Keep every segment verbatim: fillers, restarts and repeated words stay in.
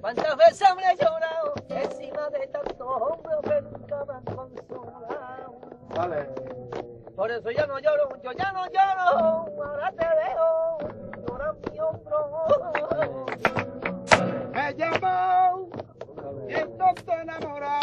Cuántas veces me he llorado encima de tantos hombres que nunca me han consolado. Vale. Por eso ya no lloro, yo ya no lloro, ahora te dejo, llora mi hombro. Me llamó y entonces enamorado.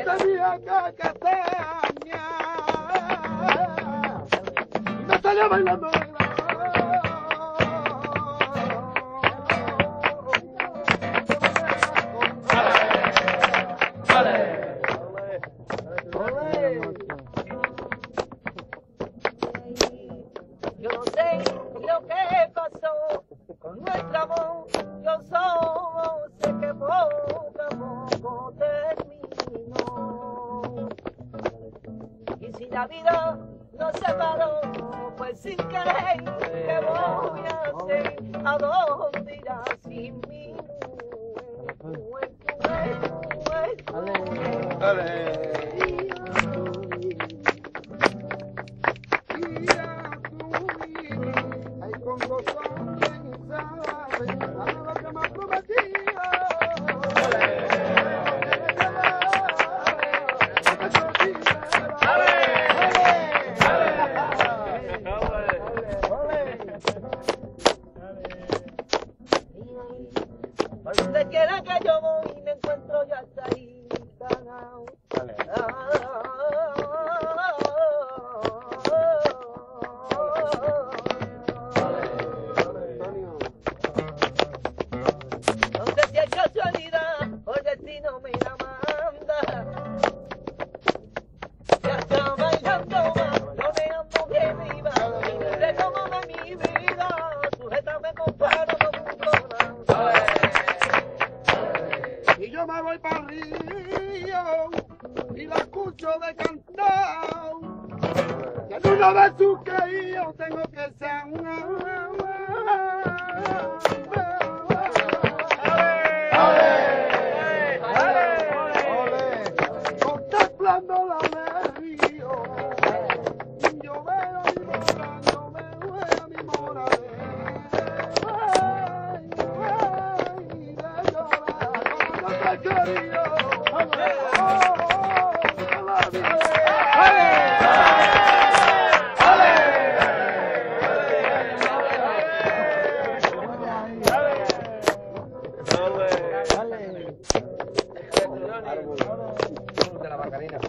Dale, dale. de la Macarena.